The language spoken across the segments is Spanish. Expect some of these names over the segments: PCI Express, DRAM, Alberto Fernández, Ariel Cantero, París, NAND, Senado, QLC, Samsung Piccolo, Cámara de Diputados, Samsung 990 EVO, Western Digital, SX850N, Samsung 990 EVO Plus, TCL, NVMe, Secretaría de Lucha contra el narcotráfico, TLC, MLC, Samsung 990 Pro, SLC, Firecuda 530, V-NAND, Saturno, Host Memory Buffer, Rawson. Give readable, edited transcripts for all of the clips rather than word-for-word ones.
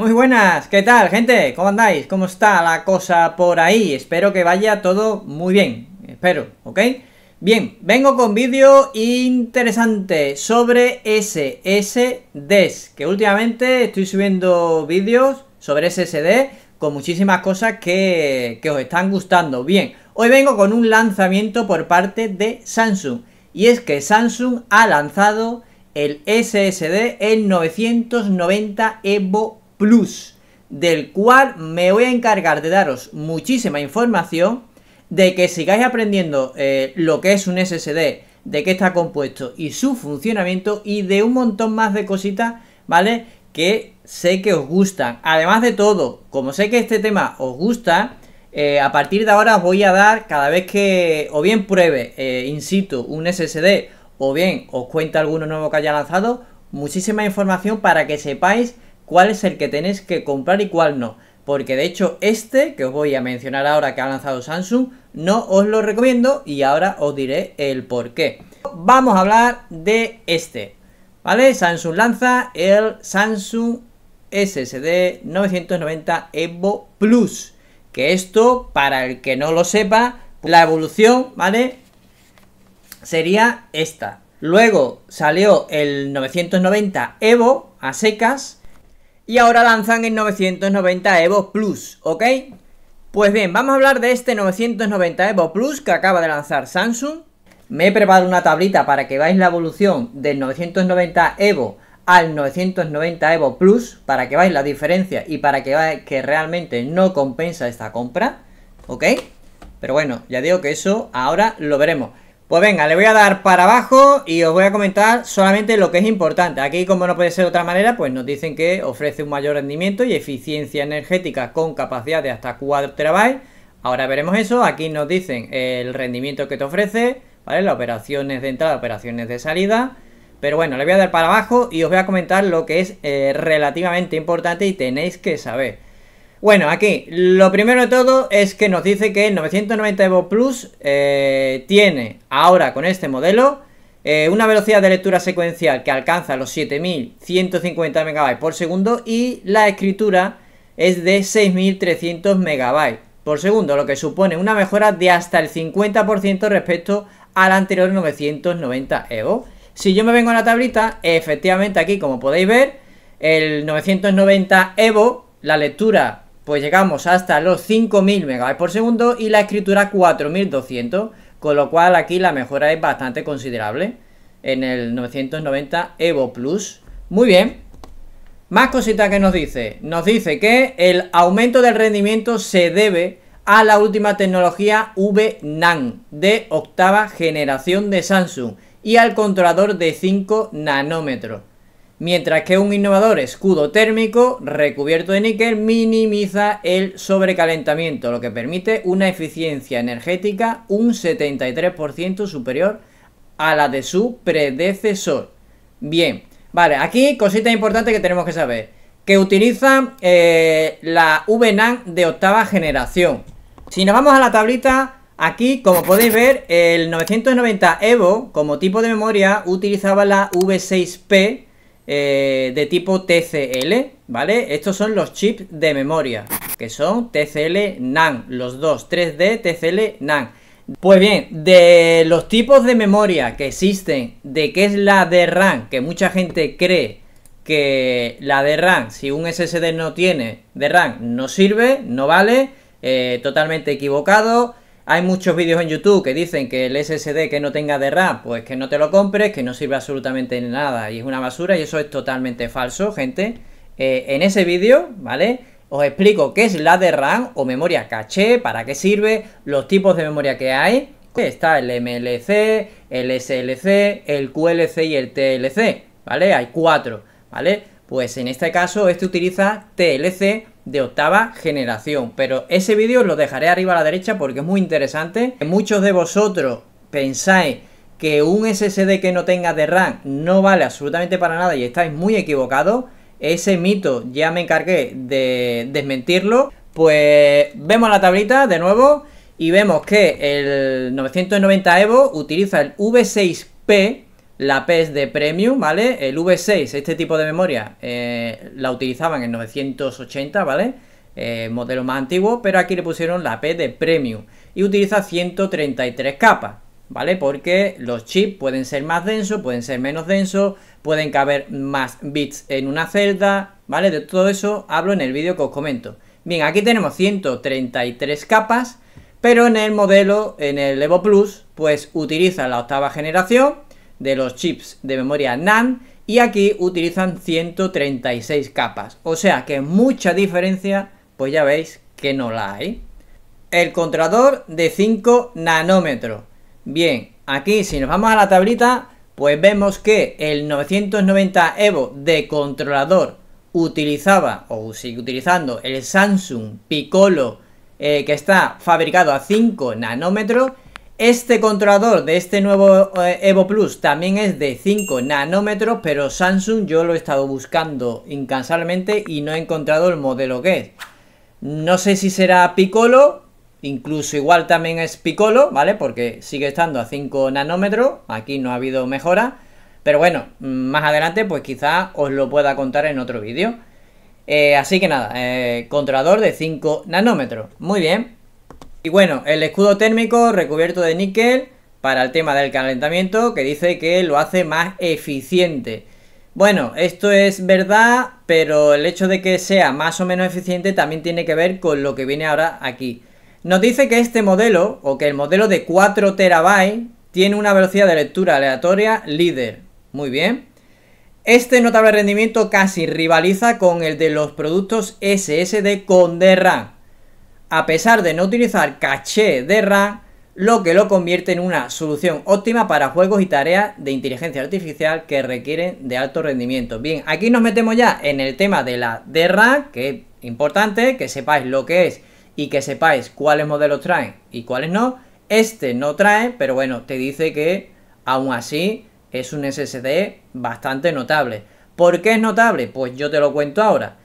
Muy buenas, ¿qué tal, gente? ¿Cómo andáis? ¿Cómo está la cosa por ahí? Espero que vaya todo muy bien, espero, ¿ok? Bien, vengo con vídeo interesante sobre SSDs, que últimamente estoy subiendo vídeos sobre SSD con muchísimas cosas que os están gustando. Bien, hoy vengo con un lanzamiento por parte de Samsung, y es que Samsung ha lanzado el SSD, el 990 EVO Plus, del cual me voy a encargar de daros muchísima información, de que sigáis aprendiendo lo que es un SSD, de qué está compuesto y su funcionamiento, y de un montón más de cositas, ¿vale?, que sé que os gustan. Además de todo, como sé que este tema os gusta, a partir de ahora os voy a dar, cada vez que o bien pruebe in situ un SSD, o bien os cuento alguno nuevo que haya lanzado, muchísima información para que sepáis cuál es el que tenéis que comprar y cuál no. Porque de hecho este que os voy a mencionar ahora que ha lanzado Samsung, no os lo recomiendo, y ahora os diré el por qué. Vamos a hablar de este, ¿vale? Samsung lanza el Samsung SSD 990 EVO Plus. Que esto, para el que no lo sepa, la evolución, ¿vale?, sería esta. Luego salió el 990 EVO a secas, y ahora lanzan el 990 EVO Plus, ¿ok? Pues bien, vamos a hablar de este 990 EVO Plus que acaba de lanzar Samsung. Me he preparado una tablita para que veáis la evolución del 990 EVO al 990 EVO Plus, para que veáis la diferencia y para que veáis que realmente no compensa esta compra, ¿ok? Pero bueno, ya digo que eso ahora lo veremos. Pues venga, le voy a dar para abajo y os voy a comentar solamente lo que es importante. Aquí, como no puede ser de otra manera, pues nos dicen que ofrece un mayor rendimiento y eficiencia energética con capacidad de hasta 4 TB. Ahora veremos eso. Aquí nos dicen el rendimiento que te ofrece, ¿vale?, las operaciones de entrada, operaciones de salida. Pero bueno, le voy a dar para abajo y os voy a comentar lo que es relativamente importante y tenéis que saber. Bueno, aquí lo primero de todo es que nos dice que el 990 EVO Plus tiene ahora con este modelo una velocidad de lectura secuencial que alcanza los 7150 MB por segundo, y la escritura es de 6300 MB por segundo, lo que supone una mejora de hasta el 50% respecto al anterior 990 EVO. Si yo me vengo a la tablita, efectivamente aquí, como podéis ver, el 990 EVO, la lectura, pues llegamos hasta los 5000 MB por segundo y la escritura 4200, con lo cual aquí la mejora es bastante considerable en el 990 EVO Plus. Muy bien. Más cositas que nos dice. Nos dice que el aumento del rendimiento se debe a la última tecnología V-NAND de octava generación de Samsung y al controlador de 5 nanómetros. Mientras que un innovador escudo térmico recubierto de níquel minimiza el sobrecalentamiento, lo que permite una eficiencia energética un 73% superior a la de su predecesor. Bien, vale, aquí cosita importante que tenemos que saber, que utilizan la V-NAND de octava generación. Si nos vamos a la tablita, aquí, como podéis ver, el 990 EVO como tipo de memoria utilizaba la V6P de tipo TCL, ¿vale? Estos son los chips de memoria, que son TCL NAND, los dos, 3D TCL NAND. Pues bien, de los tipos de memoria que existen, de qué es la DRAM, que mucha gente cree que la DRAM, si un SSD no tiene DRAM, no sirve, no vale, totalmente equivocado. Hay muchos vídeos en YouTube que dicen que el SSD que no tenga DRAM, pues que no te lo compres, que no sirve absolutamente nada y es una basura, y eso es totalmente falso, gente. En ese vídeo, ¿vale?, os explico qué es la DRAM o memoria caché, para qué sirve, los tipos de memoria que hay. Está el MLC, el SLC, el QLC y el TLC, ¿vale? Hay 4, ¿vale? Pues en este caso este utiliza TLC de octava generación, pero ese vídeo lo dejaré arriba a la derecha porque es muy interesante. Muchos de vosotros pensáis que un SSD que no tenga DRAM no vale absolutamente para nada y estáis muy equivocados. Ese mito ya me encargué de desmentirlo. Pues vemos la tablita de nuevo y vemos que el 990 EVO utiliza el V6P la PES de Premium, ¿vale? El V6, este tipo de memoria, la utilizaban en 980, ¿vale? Modelo más antiguo, pero aquí le pusieron la PES de Premium y utiliza 133 capas, ¿vale? Porque los chips pueden ser más densos, pueden ser menos densos, pueden caber más bits en una celda, ¿vale? De todo eso hablo en el vídeo que os comento. Bien, aquí tenemos 133 capas, pero en el modelo, en el Evo Plus, pues utiliza la octava generación de los chips de memoria NAND y aquí utilizan 136 capas, o sea que mucha diferencia pues ya veis que no la hay. El controlador de 5 nanómetros, bien, aquí si nos vamos a la tablita pues vemos que el 990 EVO de controlador utilizaba o sigue utilizando el Samsung Piccolo que está fabricado a 5 nanómetros. Este controlador de este nuevo Evo Plus también es de 5 nanómetros, pero Samsung yo lo he estado buscando incansablemente y no he encontrado el modelo que es. No sé si será Piccolo, incluso igual también es Piccolo, ¿vale? Porque sigue estando a 5 nanómetros, aquí no ha habido mejora. Pero bueno, más adelante pues quizá os lo pueda contar en otro vídeo. Así que nada, controlador de 5 nanómetros, muy bien. Y bueno, el escudo térmico recubierto de níquel para el tema del calentamiento, que dice que lo hace más eficiente. Bueno, esto es verdad, pero el hecho de que sea más o menos eficiente también tiene que ver con lo que viene ahora aquí. Nos dice que este modelo, o que el modelo de 4 TB, tiene una velocidad de lectura aleatoria líder. Muy bien. Este notable rendimiento casi rivaliza con el de los productos SSD con DRAM. A pesar de no utilizar caché de RAM, lo que lo convierte en una solución óptima para juegos y tareas de inteligencia artificial que requieren de alto rendimiento. Bien, aquí nos metemos ya en el tema de la DRAM, que es importante que sepáis lo que es y que sepáis cuáles modelos traen y cuáles no. Este no trae, pero bueno, te dice que aún así es un SSD bastante notable. ¿Por qué es notable? Pues yo te lo cuento ahora.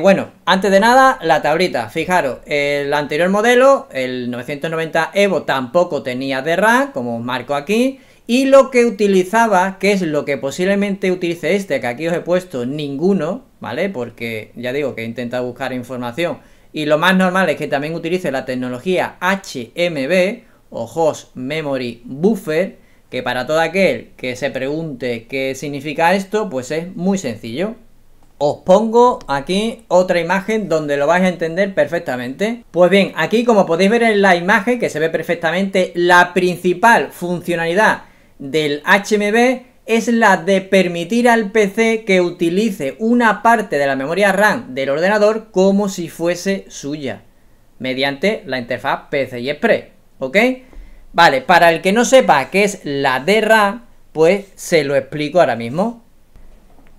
Bueno, antes de nada, la tablita, fijaros, el anterior modelo, el 990 EVO, tampoco tenía DRAM, como marco aquí, y lo que utilizaba, que es lo que posiblemente utilice este, que aquí os he puesto ninguno, ¿vale? Porque ya digo que he intentado buscar información, y lo más normal es que también utilice la tecnología HMB, o Host Memory Buffer, que para todo aquel que se pregunte qué significa esto, pues es muy sencillo. Os pongo aquí otra imagen donde lo vais a entender perfectamente. Pues bien, aquí como podéis ver en la imagen, que se ve perfectamente, la principal funcionalidad del HMB es la de permitir al PC que utilice una parte de la memoria RAM del ordenador como si fuese suya, mediante la interfaz PCI Express, ¿ok? Vale, para el que no sepa qué es la DRAM, pues se lo explico ahora mismo.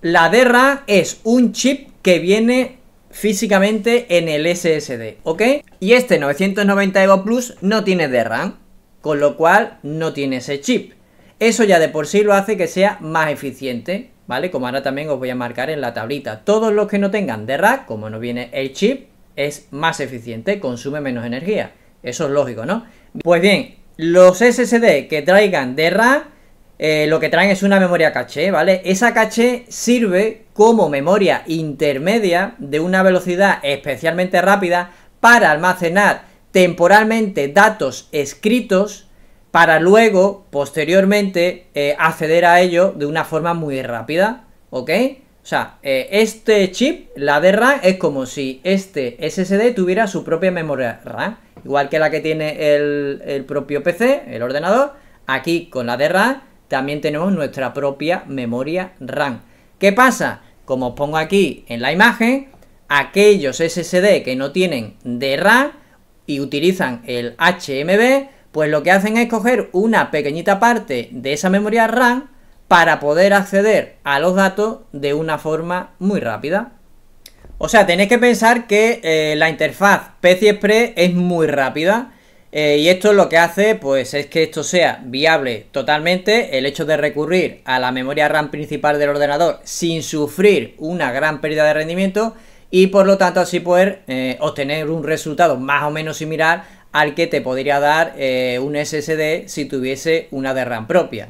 La DRAM es un chip que viene físicamente en el SSD, ¿ok? Y este 990 EVO Plus no tiene DRAM, con lo cual no tiene ese chip. Eso ya de por sí lo hace que sea más eficiente, ¿vale? Como ahora también os voy a marcar en la tablita. Todos los que no tengan DRAM, como no viene el chip, es más eficiente, consume menos energía. Eso es lógico, ¿no? Pues bien, los SSD que traigan DRAM, lo que traen es una memoria caché, ¿vale? Esa caché sirve como memoria intermedia de una velocidad especialmente rápida para almacenar temporalmente datos escritos para luego, posteriormente, acceder a ello de una forma muy rápida, ¿ok? O sea, este chip, la de RAM, es como si este SSD tuviera su propia memoria RAM, igual que la que tiene el propio PC, el ordenador. Aquí con la de RAM también tenemos nuestra propia memoria RAM. ¿Qué pasa? Como os pongo aquí en la imagen, aquellos SSD que no tienen DRAM y utilizan el HMB, pues lo que hacen es coger una pequeñita parte de esa memoria RAM para poder acceder a los datos de una forma muy rápida. O sea, tenéis que pensar que la interfaz PCI Express es muy rápida. Y esto lo que hace pues es que esto sea viable totalmente, el hecho de recurrir a la memoria RAM principal del ordenador sin sufrir una gran pérdida de rendimiento y por lo tanto así poder obtener un resultado más o menos similar al que te podría dar un SSD si tuviese una DRAM propia.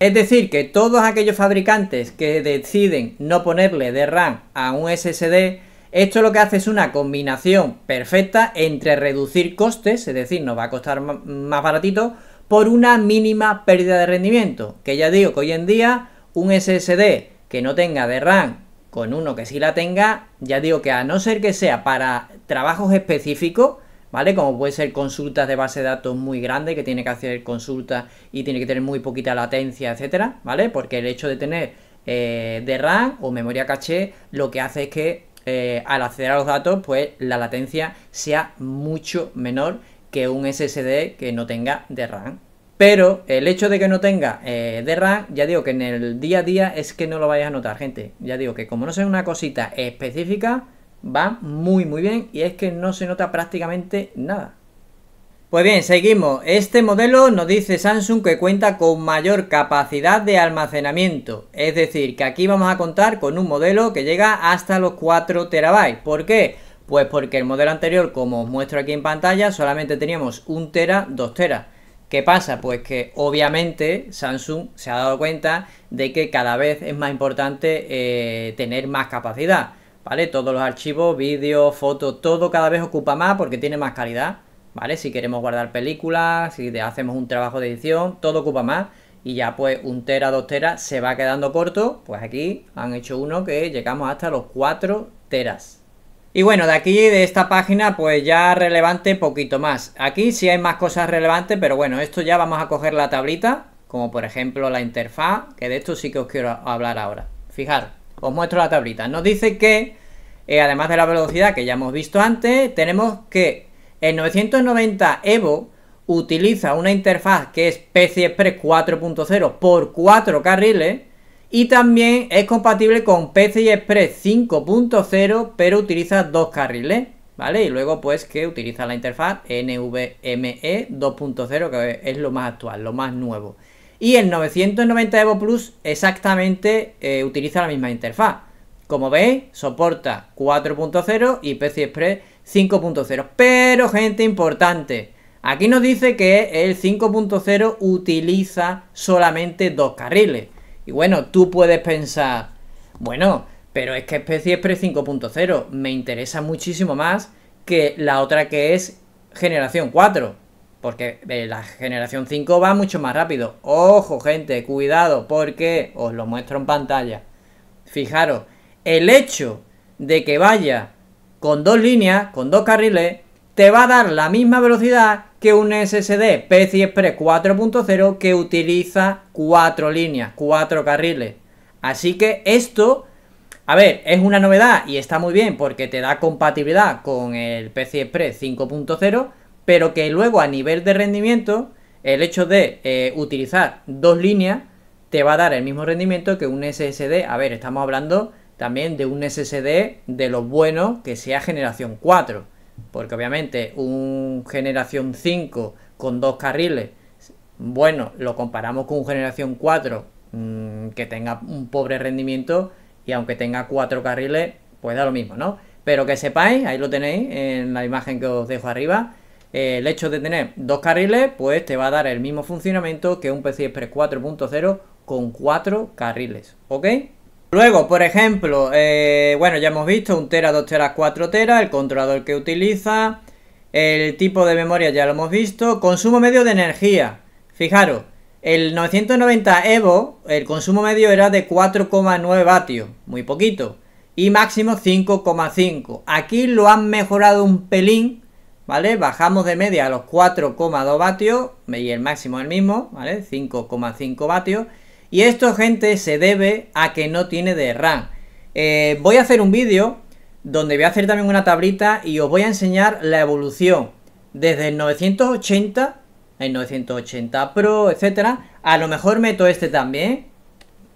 Es decir, que todos aquellos fabricantes que deciden no ponerle DRAM a un SSD, esto lo que hace es una combinación perfecta entre reducir costes, es decir, nos va a costar más baratito, por una mínima pérdida de rendimiento. Que ya digo que hoy en día un SSD que no tenga DRAM con uno que sí la tenga, ya digo que a no ser que sea para trabajos específicos, ¿vale? Como puede ser consultas de base de datos muy grande, que tiene que hacer consultas y tiene que tener muy poquita latencia, etcétera, ¿vale? Porque el hecho de tener DRAM o memoria caché lo que hace es que al acceder a los datos, pues la latencia sea mucho menor que un SSD que no tenga DRAM. Pero el hecho de que no tenga DRAM, ya digo que en el día a día es que no lo vais a notar, gente. Ya digo que como no sea una cosita específica, va muy muy bien y es que no se nota prácticamente nada. Pues bien, seguimos. Este modelo nos dice Samsung que cuenta con mayor capacidad de almacenamiento. Es decir, que aquí vamos a contar con un modelo que llega hasta los 4 terabytes. ¿Por qué? Pues porque el modelo anterior, como os muestro aquí en pantalla, solamente teníamos 1 tera, 2 teras. ¿Qué pasa? Pues que obviamente Samsung se ha dado cuenta de que cada vez es más importante tener más capacidad, ¿vale? Todos los archivos, vídeos, fotos, todo cada vez ocupa más porque tiene más calidad, ¿vale? Si queremos guardar películas, si hacemos un trabajo de edición, todo ocupa más y ya pues 1 tera, 2 teras se va quedando corto, pues aquí han hecho uno que llegamos hasta los 4 teras. Y bueno, de aquí, de esta página, pues ya relevante poquito más. Aquí sí hay más cosas relevantes, pero bueno, esto ya vamos a coger la tablita, como por ejemplo la interfaz, que de esto sí que os quiero hablar ahora. Fijaros, os muestro la tablita. Nos dice que, además de la velocidad que ya hemos visto antes, tenemos que el 990 EVO utiliza una interfaz que es PCI Express 4.0 por 4 carriles, y también es compatible con PCI Express 5.0, pero utiliza 2 carriles, ¿vale? Y luego pues que utiliza la interfaz NVMe 2.0, que es lo más actual, lo más nuevo. Y el 990 EVO Plus exactamente utiliza la misma interfaz. Como veis, soporta 4.0 y PCI Express 5.0. Pero, gente importante, aquí nos dice que el 5.0 utiliza solamente 2 carriles. Y bueno, tú puedes pensar, bueno, pero es que PCI Express 5.0 me interesa muchísimo más que la otra que es generación 4, porque la generación 5 va mucho más rápido. Ojo, gente, cuidado, porque os lo muestro en pantalla. Fijaros, el hecho de que vaya con 2 líneas, con 2 carriles, te va a dar la misma velocidad que un SSD PCI Express 4.0 que utiliza 4 líneas, 4 carriles. Así que esto, a ver, es una novedad y está muy bien porque te da compatibilidad con el PCI Express 5.0, pero que luego a nivel de rendimiento, el hecho de utilizar 2 líneas te va a dar el mismo rendimiento que un SSD. A ver, estamos hablando también de un SSD de los buenos que sea generación 4. Porque obviamente un generación 5 con 2 carriles, bueno, lo comparamos con un generación 4 que tenga un pobre rendimiento y aunque tenga 4 carriles, pues da lo mismo, ¿no? Pero que sepáis, ahí lo tenéis en la imagen que os dejo arriba, el hecho de tener 2 carriles, pues te va a dar el mismo funcionamiento que un PCI Express 4.0 con 4 carriles, ¿ok? Luego, por ejemplo, bueno, ya hemos visto 1 tera, 2 teras, 4 teras, el controlador que utiliza, el tipo de memoria ya lo hemos visto, consumo medio de energía. Fijaros, el 990 EVO, el consumo medio era de 4,9 vatios, muy poquito, y máximo 5,5. Aquí lo han mejorado un pelín, ¿vale? Bajamos de media a los 4,2 vatios, y el máximo es el mismo, ¿vale? 5,5 vatios. Y esto, gente, se debe a que no tiene DRAM. Voy a hacer un vídeo donde voy a hacer también una tablita y os voy a enseñar la evolución desde el 980, el 980 Pro, etcétera. A lo mejor meto este también,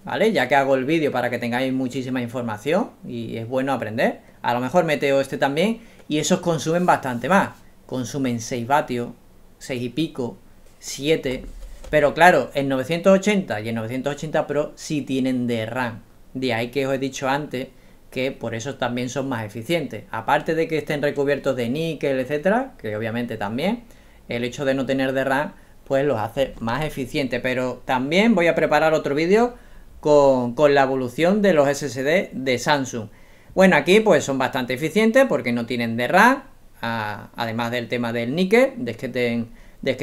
¿vale? Ya que hago el vídeo para que tengáis muchísima información y es bueno aprender. A lo mejor meto este también y esos consumen bastante más. Consumen 6 vatios, 6 y pico, 7... Pero claro, el 980 y el 980 Pro sí tienen DRAM. De ahí que os he dicho antes que por eso también son más eficientes. Aparte de que estén recubiertos de níquel, etcétera, que obviamente también, el hecho de no tener DRAM pues los hace más eficientes. Pero también voy a preparar otro vídeo con la evolución de los SSD de Samsung. Bueno, aquí pues son bastante eficientes porque no tienen DRAM, además del tema del níquel, de que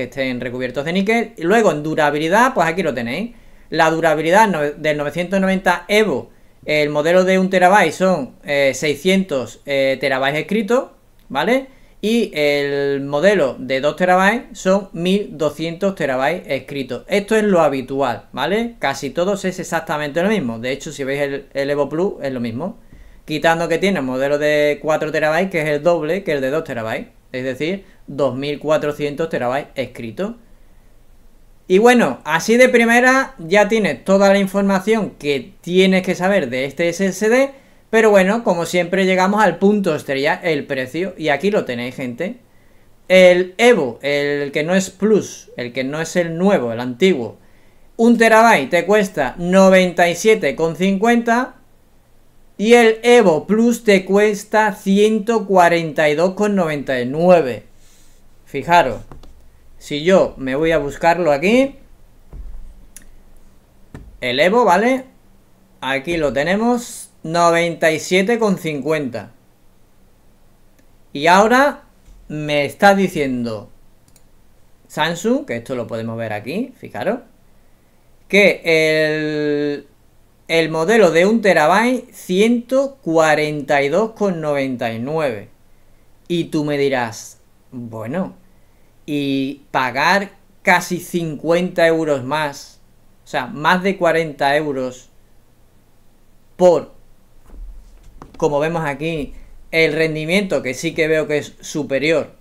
estén recubiertos de níquel. Y luego en durabilidad, pues aquí lo tenéis. La durabilidad del 990 EVO, el modelo de 1 TB son 600 TB escritos, ¿vale? Y el modelo de 2 TB son 1200 TB escritos. Esto es lo habitual, ¿vale? Casi todos es exactamente lo mismo. De hecho, si veis el Evo Plus es lo mismo. Quitando que tiene el modelo de 4 TB, que es el doble que el de 2 TB. Es decir, 2400 TB escritos. Y bueno, así de primera ya tienes toda la información que tienes que saber de este SSD. Pero bueno, como siempre llegamos al punto estrella, el precio. Y aquí lo tenéis, gente. El Evo, el que no es Plus, el que no es el nuevo, el antiguo, 1 TB te cuesta 97,50. Y el Evo Plus te cuesta 142,99. Fijaros, si yo me voy a buscarlo aquí, el Evo, ¿vale? Aquí lo tenemos, 97,50. Y ahora me está diciendo Samsung, que esto lo podemos ver aquí, fijaros, que el modelo de 1 TB 142,99. Y tú me dirás, bueno, y pagar casi 50 euros más, o sea, más de 40 euros por, como vemos aquí, el rendimiento, que sí que veo que es superior,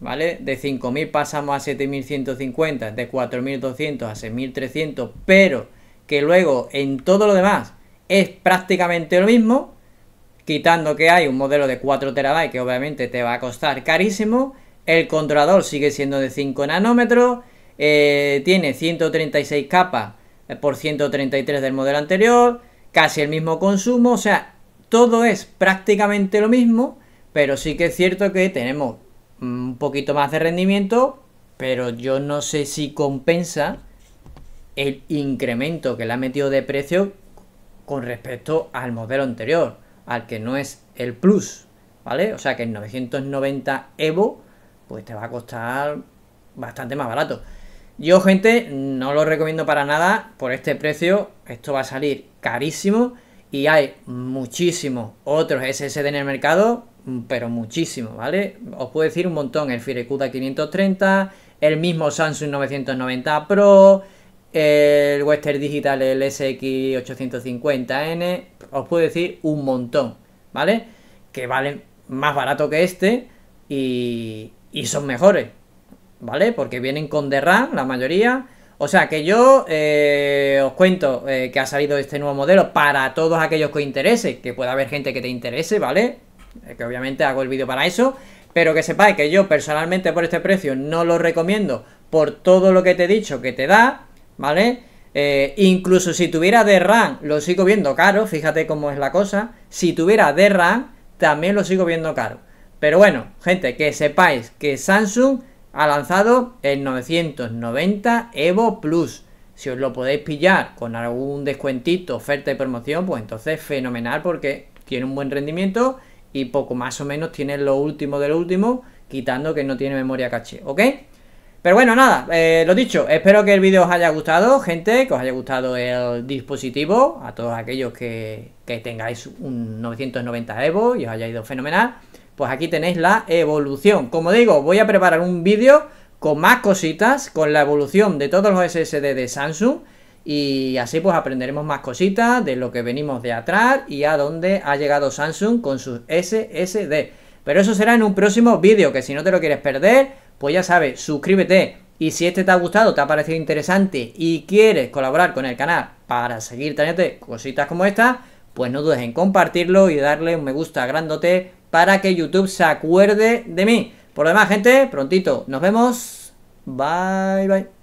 ¿vale? De 5.000 pasamos a 7.150, de 4.200 a 6.300, pero que luego en todo lo demás es prácticamente lo mismo, quitando que hay un modelo de 4 TB que obviamente te va a costar carísimo. El controlador sigue siendo de 5 nanómetros, tiene 136 capas por 133 del modelo anterior, casi el mismo consumo, o sea, todo es prácticamente lo mismo, pero sí que es cierto que tenemos un poquito más de rendimiento, pero yo no sé si compensa el incremento que le ha metido de precio con respecto al modelo anterior, al que no es el Plus, ¿vale? O sea que el 990 EVO pues te va a costar bastante más barato. Yo, gente, no lo recomiendo para nada por este precio. Esto va a salir carísimo y hay muchísimos otros SSD en el mercado, pero muchísimos, ¿vale? Os puedo decir un montón, el Firecuda 530, el mismo Samsung 990 Pro... el Western Digital, el SX850N, os puedo decir un montón, ¿vale? Que valen más barato que este y son mejores, ¿vale? Porque vienen con DRAM la mayoría. O sea que yo os cuento que ha salido este nuevo modelo para todos aquellos que os interese, que pueda haber gente que te interese, ¿vale? Que obviamente hago el vídeo para eso, pero que sepáis que yo personalmente por este precio no lo recomiendo por todo lo que te he dicho que te da, ¿vale? Incluso si tuviera DRAM lo sigo viendo caro, fíjate cómo es la cosa. Si tuviera DRAM también lo sigo viendo caro. Pero bueno, gente, que sepáis que Samsung ha lanzado el 990 EVO Plus. Si os lo podéis pillar con algún descuentito, oferta y promoción, pues entonces fenomenal, porque tiene un buen rendimiento y poco más o menos tiene lo último de lo último, quitando que no tiene memoria caché, ¿ok? Pero bueno, nada, lo dicho, espero que el vídeo os haya gustado, gente, que os haya gustado el dispositivo, a todos aquellos que tengáis un 990 EVO y os haya ido fenomenal, pues aquí tenéis la evolución. Como digo, voy a preparar un vídeo con más cositas, con la evolución de todos los SSD de Samsung, y así pues aprenderemos más cositas de lo que venimos de atrás y a dónde ha llegado Samsung con sus SSD. Pero eso será en un próximo vídeo, que si no te lo quieres perder, pues ya sabes, suscríbete, y si este te ha gustado, te ha parecido interesante y quieres colaborar con el canal para seguir trayéndote cositas como esta, pues no dudes en compartirlo y darle un me gusta grandote para que YouTube se acuerde de mí. Por lo demás, gente, prontito nos vemos. Bye, bye.